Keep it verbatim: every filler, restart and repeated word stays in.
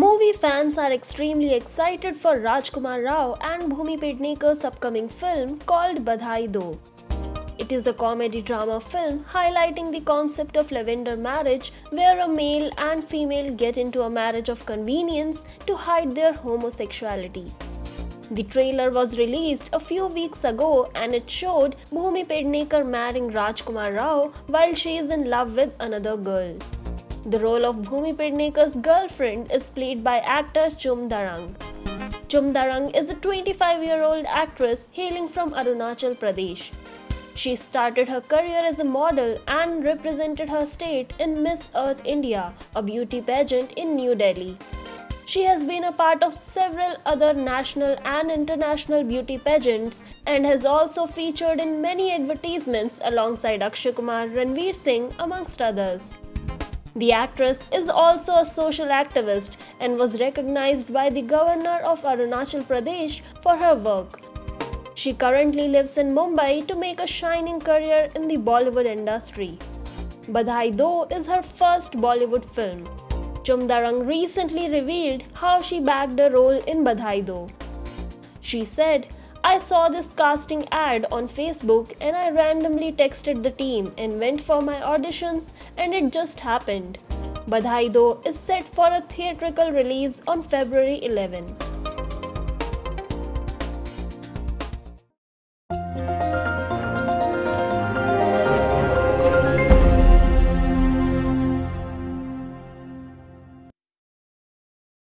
Movie fans are extremely excited for Rajkummar Rao and Bhumi Pednekar's upcoming film called Badhaai Do. It is a comedy-drama film highlighting the concept of lavender marriage, where a male and female get into a marriage of convenience to hide their homosexuality. The trailer was released a few weeks ago and it showed Bhumi Pednekar marrying Rajkummar Rao while she is in love with another girl. The role of Bhumi Pednekar's girlfriend is played by actor Chum Darang. Chum Darang is a twenty-five-year-old actress hailing from Arunachal Pradesh. She started her career as a model and represented her state in Miss Earth India, a beauty pageant in New Delhi. She has been a part of several other national and international beauty pageants and has also featured in many advertisements alongside Akshay Kumar, Ranveer Singh, amongst others. The actress is also a social activist and was recognized by the governor of Arunachal Pradesh for her work. She currently lives in Mumbai to make a shining career in the Bollywood industry. Badhaai Do is her first Bollywood film. Chum Darang recently revealed how she bagged a role in Badhaai Do. She said, "I saw this casting ad on Facebook and I randomly texted the team and went for my auditions and it just happened." Badhaai Do is set for a theatrical release on February eleventh.